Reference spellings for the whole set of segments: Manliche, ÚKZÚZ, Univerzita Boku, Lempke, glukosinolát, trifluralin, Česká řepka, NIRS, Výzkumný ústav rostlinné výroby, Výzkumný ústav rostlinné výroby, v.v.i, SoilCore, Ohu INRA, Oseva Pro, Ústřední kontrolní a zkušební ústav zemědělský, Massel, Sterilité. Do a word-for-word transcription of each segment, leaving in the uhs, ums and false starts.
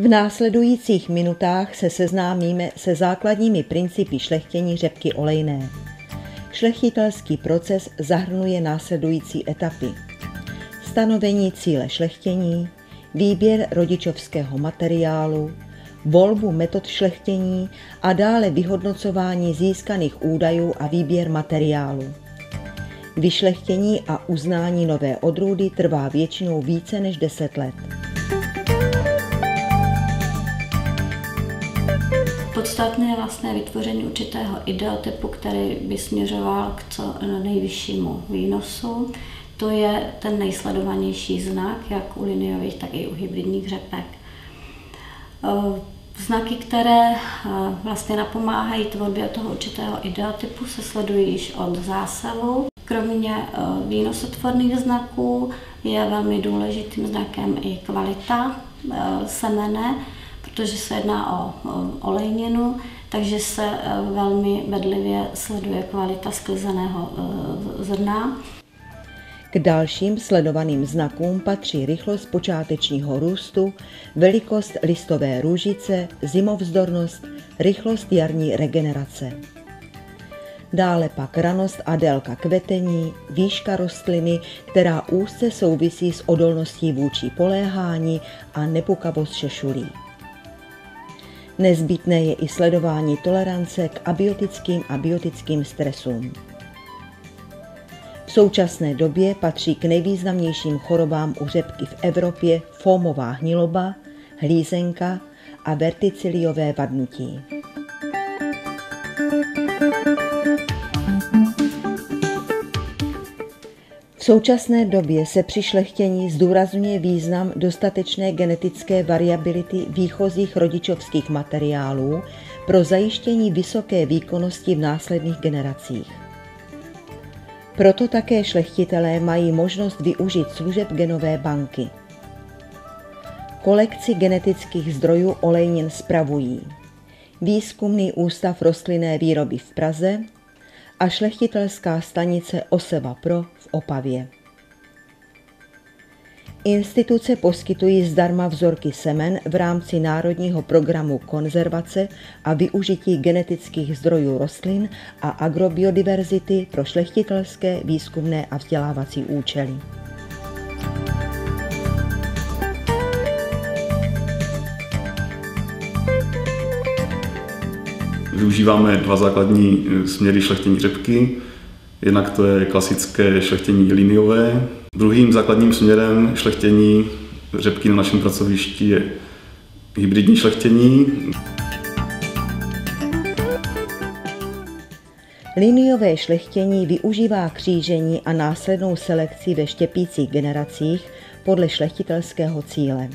V následujících minutách se seznámíme se základními principy šlechtění řepky olejné. Šlechtitelský proces zahrnuje následující etapy. Stanovení cíle šlechtění, výběr rodičovského materiálu, volbu metod šlechtění a dále vyhodnocování získaných údajů a výběr materiálu. Vyšlechtění a uznání nové odrůdy trvá většinou více než deset let. Podstatné je vlastně vytvoření určitého ideotypu, který by směřoval k co nejvyššímu výnosu. To je ten nejsledovanější znak, jak u liniových, tak i u hybridních řepek. Znaky, které vlastně napomáhají tvorbě toho určitého ideotypu, se sledují již od zásavu. Kromě výnosotvorných znaků je velmi důležitým znakem i kvalita semene, protože se jedná o olejninu, takže se velmi bedlivě sleduje kvalita sklizeného zrna. K dalším sledovaným znakům patří rychlost počátečního růstu, velikost listové růžice, zimovzdornost, rychlost jarní regenerace. Dále pak ranost a délka kvetení, výška rostliny, která úzce souvisí s odolností vůči poléhání a nepukavost šešulí. Nezbytné je i sledování tolerance k abiotickým a biotickým stresům. V současné době patří k nejvýznamnějším chorobám u řepky v Evropě fómová hniloba, hlízenka a verticiliové vadnutí. V současné době se při šlechtění zdůrazňuje význam dostatečné genetické variability výchozích rodičovských materiálů pro zajištění vysoké výkonnosti v následných generacích. Proto také šlechtitelé mají možnost využít služeb genové banky. Kolekci genetických zdrojů olejnin spravují Výzkumný ústav rostlinné výroby v Praze a šlechtitelská stanice Oseva Pro v Opavě. Instituce poskytují zdarma vzorky semen v rámci národního programu konzervace a využití genetických zdrojů rostlin a agrobiodiverzity pro šlechtitelské, výzkumné a vzdělávací účely. Využíváme dva základní směry šlechtění řepky. Jednak to je klasické šlechtění liniové. Druhým základním směrem šlechtění řepky na našem pracovišti je hybridní šlechtění. Liniové šlechtění využívá křížení a následnou selekci ve štěpících generacích podle šlechtitelského cíle.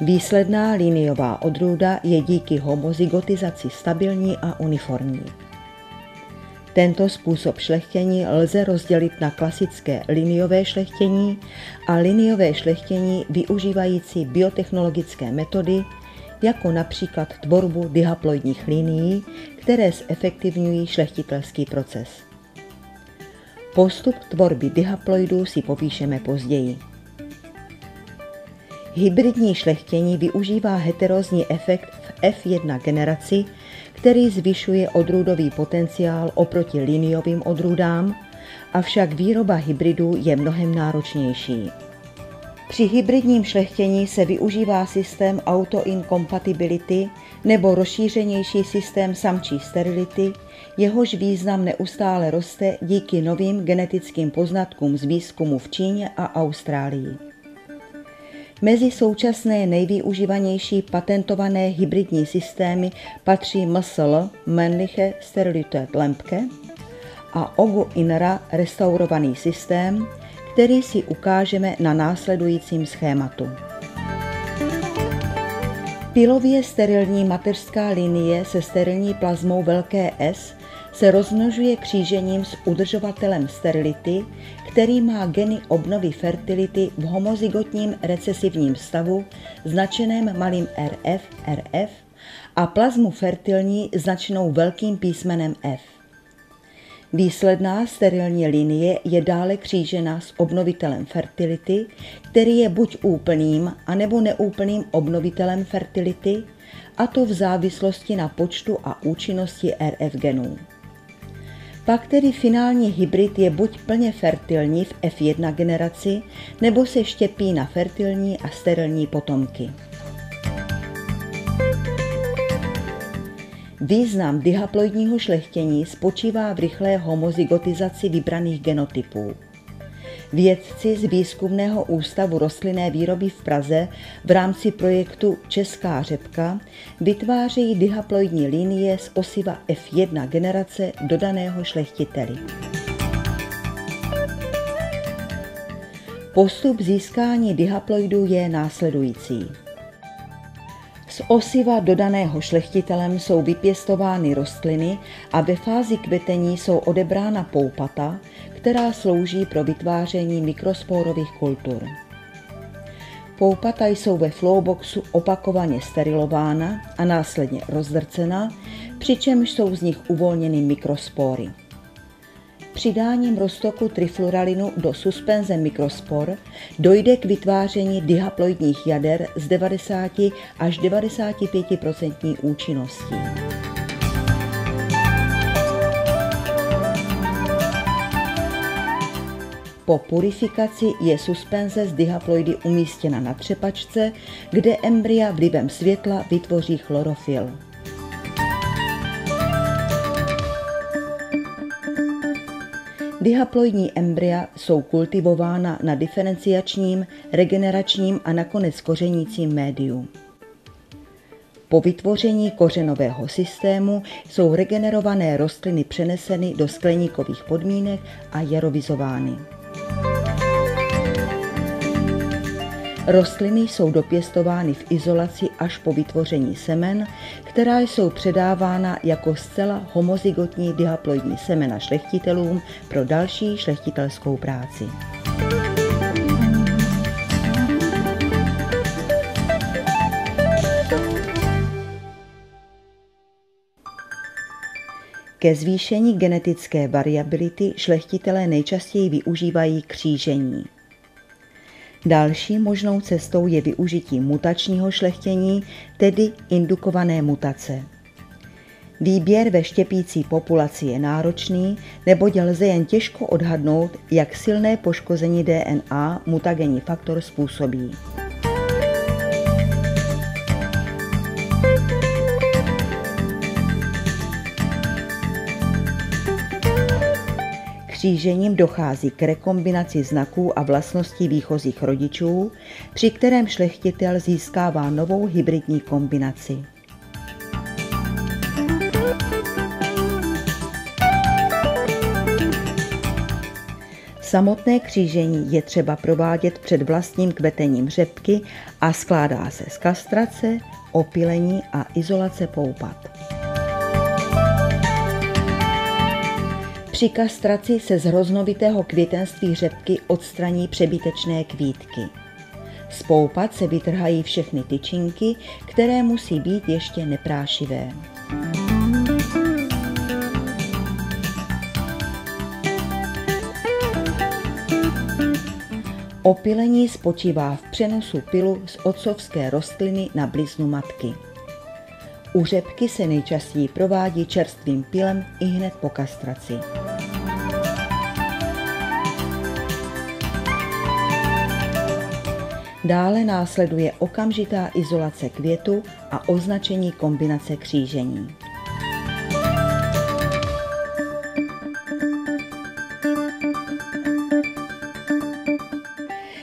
Výsledná liniová odrůda je díky homozygotizaci stabilní a uniformní. Tento způsob šlechtění lze rozdělit na klasické liniové šlechtění a liniové šlechtění využívající biotechnologické metody, jako například tvorbu dihaploidních linií, které zefektivňují šlechtitelský proces. Postup tvorby dihaploidů si popíšeme později. Hybridní šlechtění využívá heterozní efekt v F jedna generaci, který zvyšuje odrůdový potenciál oproti liniovým odrůdám, avšak výroba hybridů je mnohem náročnější. Při hybridním šlechtění se využívá systém autoinkompatibility nebo rozšířenější systém samčí sterility, jehož význam neustále roste díky novým genetickým poznatkům z výzkumu v Číně a Austrálii. Mezi současné nejvyužívanější patentované hybridní systémy patří Massel, Manliche, Sterilité, Lempke a Ohu INRA restaurovaný systém, který si ukážeme na následujícím schématu. Pilově sterilní mateřská linie se sterilní plazmou velké S se rozmnožuje křížením s udržovatelem sterility, který má geny obnovy fertility v homozygotním recesivním stavu značeném malým rf, rf a plazmu fertilní značenou velkým písmenem F. Výsledná sterilní linie je dále křížena s obnovitelem fertility, který je buď úplným, anebo neúplným obnovitelem fertility, a to v závislosti na počtu a účinnosti R F genů. Pak tedy finální hybrid je buď plně fertilní v F jedna generaci, nebo se štěpí na fertilní a sterilní potomky. Význam dihaploidního šlechtění spočívá v rychlé homozygotizaci vybraných genotypů. Vědci z Výzkumného ústavu rostlinné výroby v Praze v rámci projektu Česká řepka vytvářejí dihaploidní linie z osiva F jedna generace dodaného šlechtiteli. Postup získání dihaploidů je následující. Z osiva dodaného šlechtitelem jsou vypěstovány rostliny a ve fázi kvetení jsou odebrána poupata, která slouží pro vytváření mikrospórových kultur. Poupata jsou ve flowboxu opakovaně sterilována a následně rozdrcena, přičemž jsou z nich uvolněny mikrospory. Přidáním roztoku trifluralinu do suspenze mikrospor dojde k vytváření dihaploidních jader s devadesát až devadesát pět procent účinností. Po purifikaci je suspenze z dihaploidy umístěna na třepačce, kde embrya vlivem světla vytvoří chlorofyl. Dihaploidní embrya jsou kultivována na diferenciačním, regeneračním a nakonec kořenícím médiu. Po vytvoření kořenového systému jsou regenerované rostliny přeneseny do skleníkových podmínek a jarovizovány. Rostliny jsou dopěstovány v izolaci až po vytvoření semen, která jsou předávána jako zcela homozygotní dihaploidní semena šlechtitelům pro další šlechtitelskou práci. Ke zvýšení genetické variability šlechtitelé nejčastěji využívají křížení. Další možnou cestou je využití mutačního šlechtění, tedy indukované mutace. Výběr ve štěpící populaci je náročný, neboť lze jen těžko odhadnout, jak silné poškození D N A mutagenní faktor způsobí. Křížením dochází k rekombinaci znaků a vlastností výchozích rodičů, při kterém šlechtitel získává novou hybridní kombinaci. Samotné křížení je třeba provádět před vlastním kvetením řepky a skládá se z kastrace, opylení a izolace poupat. Při kastraci se z hroznovitého květenství řepky odstraní přebytečné kvítky. Z poupat se vytrhají všechny tyčinky, které musí být ještě neprášivé. Opylení spočívá v přenosu pylu z otcovské rostliny na bliznu matky. U řepky se nejčastěji provádí čerstvým pylem ihned po kastraci. Dále následuje okamžitá izolace květu a označení kombinace křížení.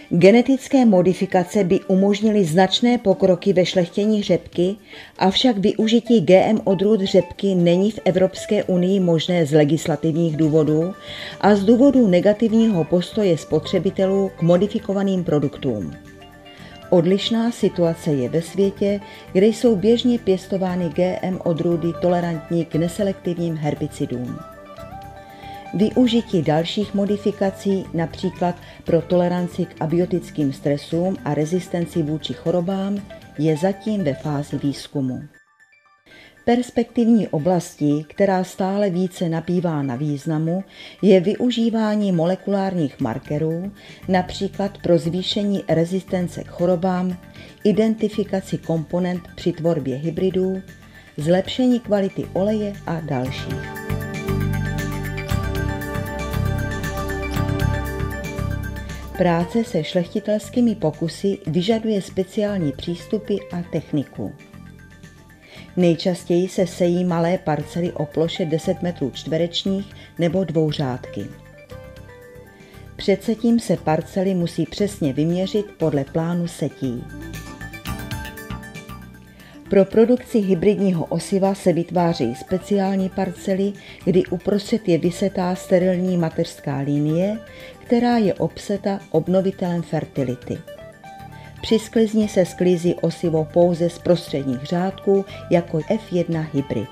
Genetické modifikace by umožnily značné pokroky ve šlechtění řepky, avšak využití G M odrůd řepky není v Evropské unii možné z legislativních důvodů a z důvodu negativního postoje spotřebitelů k modifikovaným produktům. Odlišná situace je ve světě, kde jsou běžně pěstovány G M odrůdy tolerantní k neselektivním herbicidům. Využití dalších modifikací, například pro toleranci k abiotickým stresům a rezistenci vůči chorobám, je zatím ve fázi výzkumu. Perspektivní oblastí, která stále více nabývá na významu, je využívání molekulárních markerů, například pro zvýšení rezistence k chorobám, identifikaci komponent při tvorbě hybridů, zlepšení kvality oleje a dalších. Práce se šlechtitelskými pokusy vyžaduje speciální přístupy a techniku. Nejčastěji se sejí malé parcely o ploše deset metrů čtverečních nebo dvouřádky. Předtím se parcely musí přesně vyměřit podle plánu setí. Pro produkci hybridního osiva se vytváří speciální parcely, kdy uprostřed je vysetá sterilní mateřská linie, která je obseta obnovitelem fertility. Při sklizni se sklízí osivo pouze z prostředních řádků jako F jedna hybrid.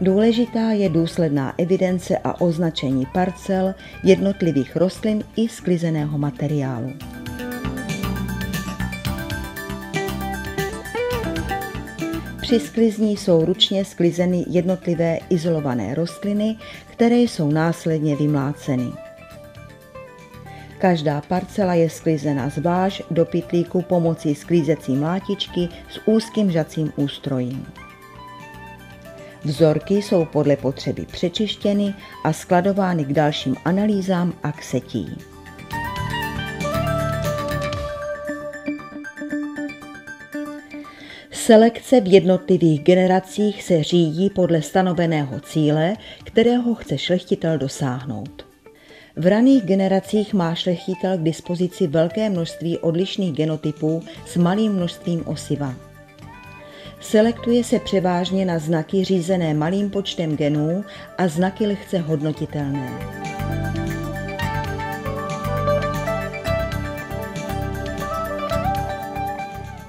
Důležitá je důsledná evidence a označení parcel, jednotlivých rostlin i sklizeného materiálu. Při sklizní jsou ručně sklizeny jednotlivé izolované rostliny, které jsou následně vymláceny. Každá parcela je sklizena zvlášť do pytlíku pomocí sklízecí mlátičky s úzkým žacím ústrojím. Vzorky jsou podle potřeby přečištěny a skladovány k dalším analýzám a k setí. Selekce v jednotlivých generacích se řídí podle stanoveného cíle, kterého chce šlechtitel dosáhnout. V raných generacích má šlechtitel k dispozici velké množství odlišných genotypů s malým množstvím osiva. Selektuje se převážně na znaky řízené malým počtem genů a znaky lehce hodnotitelné.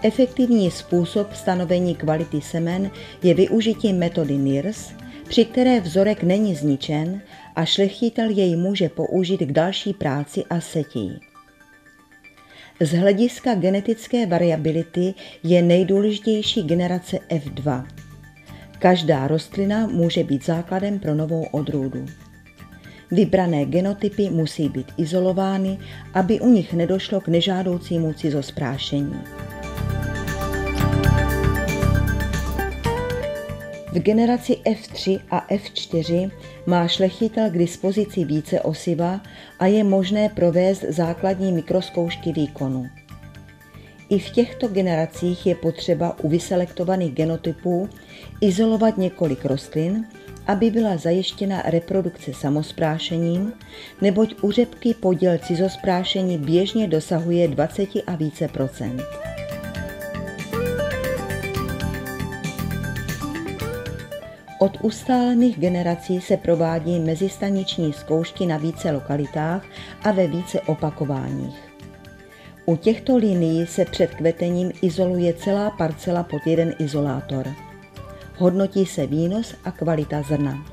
Efektivní způsob stanovení kvality semen je využití metody N I R S, při které vzorek není zničen a šlechtitel jej může použít k další práci a setí. Z hlediska genetické variability je nejdůležitější generace F dva. Každá rostlina může být základem pro novou odrůdu. Vybrané genotypy musí být izolovány, aby u nich nedošlo k nežádoucímu cizosprášení. V generaci F tři a F čtyři má šlechtitel k dispozici více osiva a je možné provést základní mikroskoušky výkonu. I v těchto generacích je potřeba u vyselektovaných genotypů izolovat několik rostlin, aby byla zajištěna reprodukce samosprášením, neboť u řepky podíl cizosprášení běžně dosahuje dvacet a více procent. Od ustálených generací se provádí mezistaniční zkoušky na více lokalitách a ve více opakováních. U těchto linií se před kvetením izoluje celá parcela pod jeden izolátor. Hodnotí se výnos a kvalita zrna.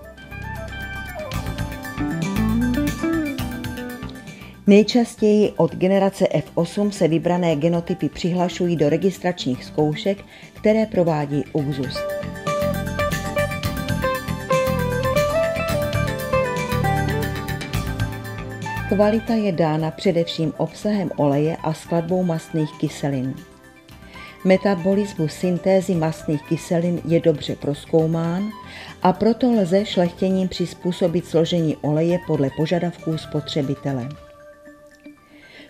Nejčastěji od generace F osm se vybrané genotypy přihlašují do registračních zkoušek, které provádí ÚKZÚZ. Kvalita je dána především obsahem oleje a skladbou mastných kyselin. Metabolismus syntézy mastných kyselin je dobře prozkoumán a proto lze šlechtěním přizpůsobit složení oleje podle požadavků spotřebitele.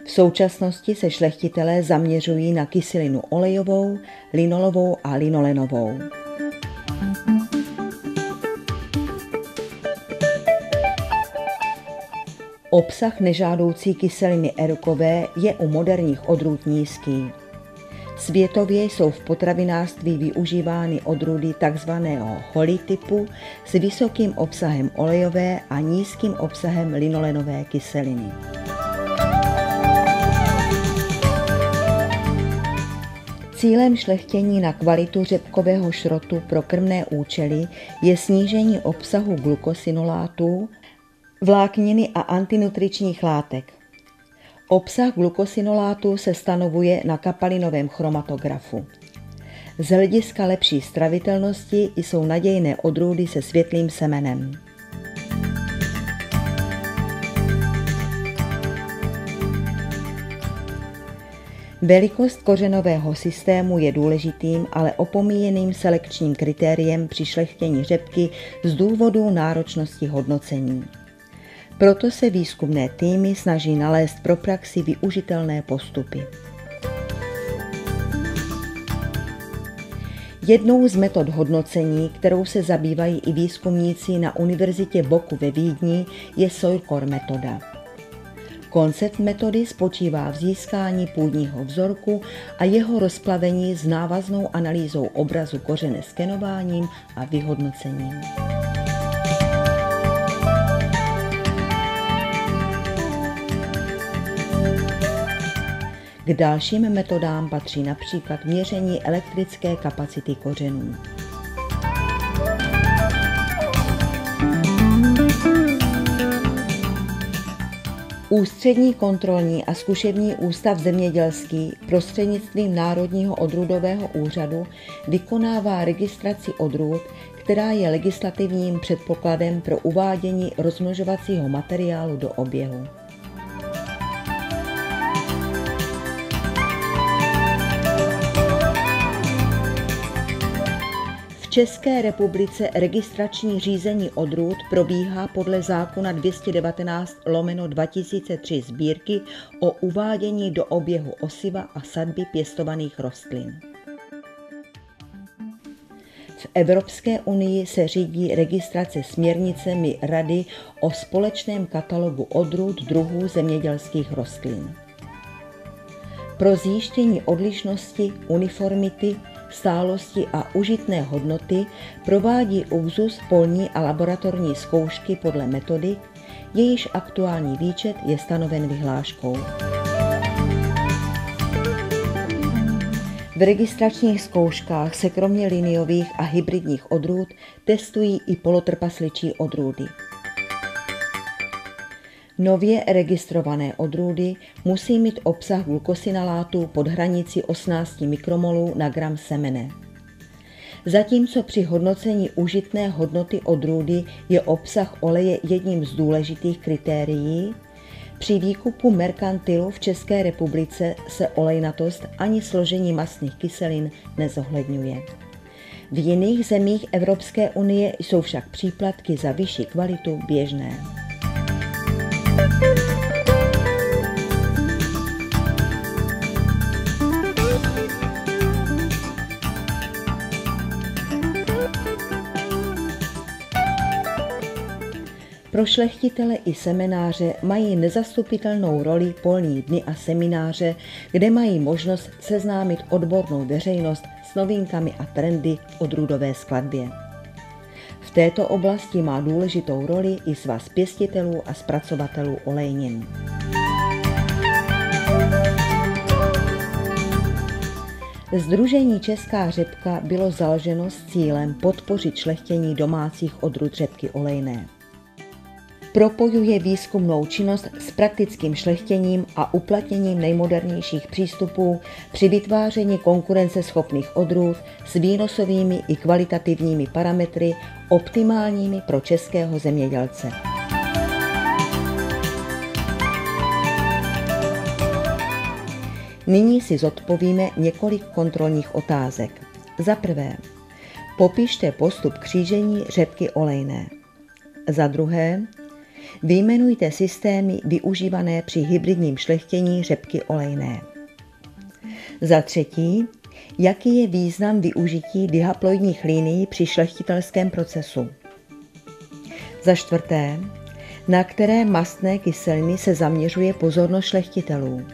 V současnosti se šlechtitelé zaměřují na kyselinu olejovou, linolovou a linolenovou. Obsah nežádoucí kyseliny erukové je u moderních odrůd nízký. Světově jsou v potravinářství využívány odrůdy tzv. Holly typu s vysokým obsahem olejové a nízkým obsahem linolenové kyseliny. Cílem šlechtění na kvalitu řepkového šrotu pro krmné účely je snížení obsahu glukosinolátů, vlákniny a antinutričních látek. Obsah glukosinolátu se stanovuje na kapalinovém chromatografu. Z hlediska lepší stravitelnosti jsou nadějné odrůdy se světlým semenem. Velikost kořenového systému je důležitým, ale opomíjeným selekčním kritériem při šlechtění řepky z důvodu náročnosti hodnocení. Proto se výzkumné týmy snaží nalézt pro praxi využitelné postupy. Jednou z metod hodnocení, kterou se zabývají i výzkumníci na Univerzitě Boku ve Vídni, je SoilCore metoda. Koncept metody spočívá v získání půdního vzorku a jeho rozplavení s návaznou analýzou obrazu kořene skenováním a vyhodnocením. K dalším metodám patří například měření elektrické kapacity kořenů. Ústřední kontrolní a zkušební ústav zemědělský prostřednictvím Národního odrůdového úřadu vykonává registraci odrůd, která je legislativním předpokladem pro uvádění rozmnožovacího materiálu do oběhu. V České republice registrační řízení odrůd probíhá podle zákona dvě stě devatenáct lomeno dva tisíce tři Sbírky o uvádění do oběhu osiva a sadby pěstovaných rostlin. V Evropské unii se řídí registrace směrnicemi Rady o společném katalogu odrůd druhů zemědělských rostlin. Pro zjištění odlišnosti, uniformity, stálosti a užitné hodnoty provádí ÚKZÚZ polní a laboratorní zkoušky podle metody, jejíž aktuální výčet je stanoven vyhláškou. V registračních zkouškách se kromě liniových a hybridních odrůd testují i polotrpasličí odrůdy. Nově registrované odrůdy musí mít obsah glukosinalátu pod hranici osmnáct mikromolů na gram semene. Zatímco při hodnocení užitné hodnoty odrůdy je obsah oleje jedním z důležitých kritérií, při výkupu merkantilu v České republice se olejnatost ani složení mastných kyselin nezohledňuje. V jiných zemích Evropské unie jsou však příplatky za vyšší kvalitu běžné. Pro šlechtitele i semináře mají nezastupitelnou roli polní dny a semináře, kde mají možnost seznámit odbornou veřejnost s novinkami a trendy v odrůdové skladbě. V této oblasti má důležitou roli i svaz pěstitelů a zpracovatelů olejnin. Sdružení Česká řepka bylo založeno s cílem podpořit šlechtění domácích odrůd řepky olejné. Propojuje výzkumnou činnost s praktickým šlechtěním a uplatněním nejmodernějších přístupů při vytváření konkurenceschopných odrůd s výnosovými i kvalitativními parametry optimálními pro českého zemědělce. Nyní si zodpovíme několik kontrolních otázek. Za prvé, popište postup křížení řepky olejné. Za druhé, vyjmenujte systémy využívané při hybridním šlechtění řepky olejné. Za třetí, jaký je význam využití dihaploidních linií při šlechtitelském procesu? Za čtvrté, na které mastné kyseliny se zaměřuje pozornost šlechtitelů?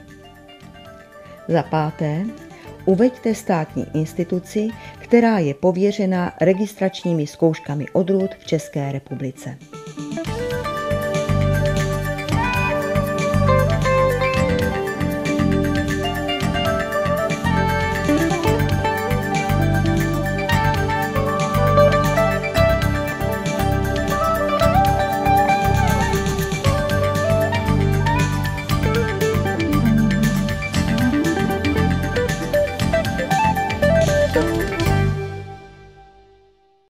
Za páté, uveďte státní instituci, která je pověřena registračními zkouškami odrůd v České republice.